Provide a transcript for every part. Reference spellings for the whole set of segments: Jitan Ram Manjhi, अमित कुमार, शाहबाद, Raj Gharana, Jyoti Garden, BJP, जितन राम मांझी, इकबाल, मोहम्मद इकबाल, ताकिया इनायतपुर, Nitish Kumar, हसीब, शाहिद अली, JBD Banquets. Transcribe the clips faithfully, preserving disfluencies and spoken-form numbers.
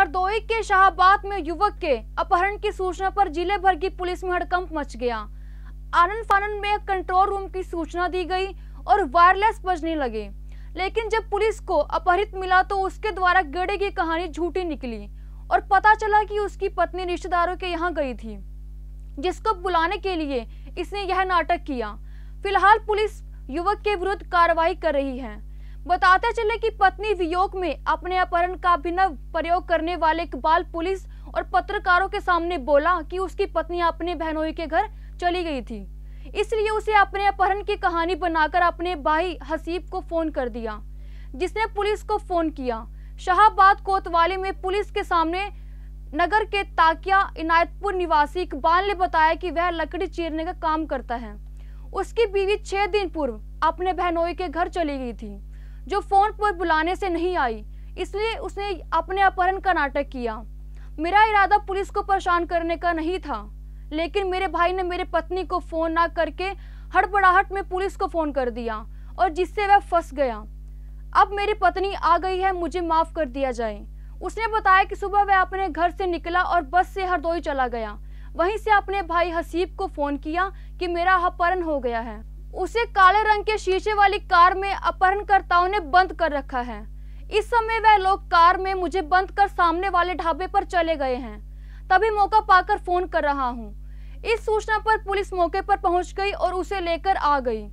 हरदोई के शाहबाद में युवक के अपहरण की सूचना पर जिले भर की पुलिस में हड़कंप मच गया। आनन फानन में कंट्रोल रूम की सूचना दी गई और वायरलेस बजने लगे, लेकिन जब पुलिस को अपहरित मिला तो उसके द्वारा गधे की कहानी झूठी निकली और पता चला कि उसकी पत्नी रिश्तेदारों के यहाँ गई थी, जिसको बुलाने के लिए इसने यह नाटक किया। फिलहाल पुलिस युवक के विरुद्ध कार्रवाई कर रही है। बताते चले कि पत्नी वियोग में अपने अपहरण का अभिनव प्रयोग करने वाले इकबाल पुलिस और पत्रकारों के सामने बोला कि उसकी पत्नी अपने बहनोई के घर चली गई थी, इसलिए उसे अपने अपहरण की कहानी बनाकर अपने भाई हसीब को फोन कर दिया, जिसने पुलिस को फोन किया। शाहबाद कोतवाली में पुलिस के सामने नगर के ताकिया इनायतपुर निवासी इकबाल ने बताया कि वह लकड़ी चीरने का काम करता है। उसकी बीवी छह दिन पूर्व अपने बहनोई के घर चली गई थी, जो फोन पर बुलाने से नहीं आई, इसलिए उसने अपने अपहरण का नाटक किया। मेरा इरादा पुलिस को परेशान करने का नहीं था, लेकिन मेरे भाई ने मेरे पत्नी को फोन ना करके हड़बड़ाहट में पुलिस को फोन कर दिया और जिससे वह फंस गया। अब मेरी पत्नी आ गई है, मुझे माफ कर दिया जाए। उसने बताया कि सुबह वह अपने घर से निकला और बस से हरदोई चला गया। वहीं से अपने भाई हसीब को फोन किया कि मेरा अपहरण हो गया है। उसे काले रंग के शीशे वाली कार में अपहरणकर्ताओं ने बंद कर रखा है। इस समय वह लोग कार में मुझे बंद कर सामने वाले ढाबे पर चले गए हैं, तभी मौका पाकर फोन कर रहा हूँ। इस सूचना पर पुलिस मौके पर पहुंच गई और उसे लेकर आ गई।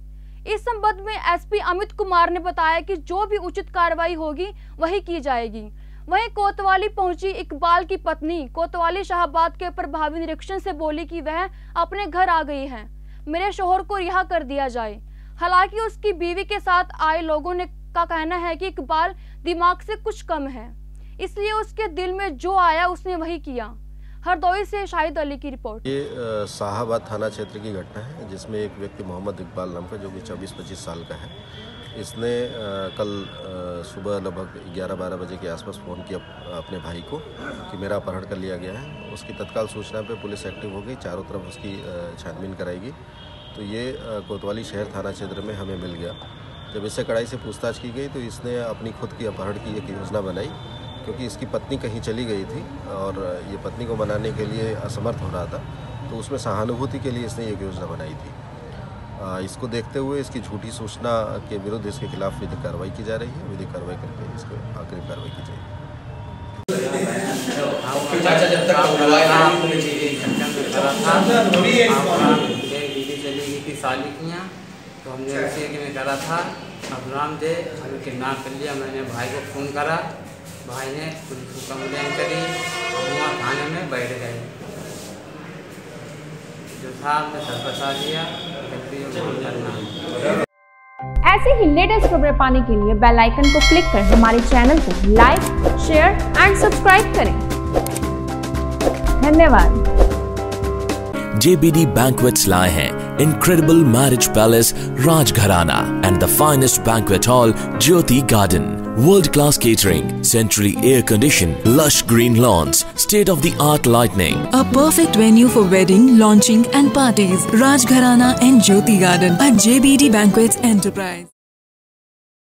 इस संबंध में एसपी अमित कुमार ने बताया कि जो भी उचित कार्रवाई होगी वही की जाएगी। वहीं कोतवाली पहुंची इकबाल की पत्नी कोतवाली शाहबाद के प्रभावी निरीक्षण से बोली कि वह अपने घर आ गई है, मेरे शोहर को रिहा कर दिया जाए। हालांकि उसकी बीवी के साथ आए लोगों ने का कहना है कि इकबाल दिमाग से कुछ कम है, इसलिए उसके दिल में जो आया उसने वही किया। हरदोई से शाहिद अली की रिपोर्ट। ये शाहबाद थाना क्षेत्र की घटना है, जिसमें एक व्यक्ति मोहम्मद इकबाल नाम का, जो कि चौबीस पच्चीस साल का है, इसने कल सुबह लगभग ग्यारह बारह बजे के आसपास फ़ोन किया अपने भाई को कि मेरा अपहरण कर लिया गया है। उसकी तत्काल सूचना पे पुलिस एक्टिव हो गई, चारों तरफ उसकी छानबीन कराएगी। तो ये कोतवाली शहर थाना क्षेत्र में हमें मिल गया। जब इससे कड़ाई से पूछताछ की गई तो इसने अपनी खुद की अपहरण की एक योजना बनाई, क्योंकि इसकी पत्नी कहीं चली गई थी और ये पत्नी को मनाने के लिए असमर्थ हो रहा था, तो उसमें सहानुभूति के लिए इसने ये योजना बनाई थी। इसको देखते हुए इसकी झूठी सूचना के विरुद्ध इसके खिलाफ विधिक कार्रवाई की जा रही है। विधिक कार्रवाई करके इसको आखिरी कार्रवाई की जाएगी। तो हमने उसी में करा था, अब राम दे हमें किडनैप कर लिया। मैंने भाई को फ़ोन करा, भाई ने पुलिस को कंप्लेन करी, वहाँ थाने में बैठ गए। जो था हमने सब बता दिया। ऐसे ही लेटेस्ट खबरें पाने के लिए बेल आइकन को क्लिक कर हमारे चैनल को लाइक, शेयर एंड सब्सक्राइब करें। धन्यवाद। J B D Banquets लाए हैं incredible marriage palace Raj Gharana and the finest banquet hall Jyoti Garden. World-class catering, centrally air-conditioned, lush green lawns, state-of-the-art lighting. A perfect venue for wedding, launching and parties. Raj Gharana and Jyoti Garden at J B D Banquets Enterprise.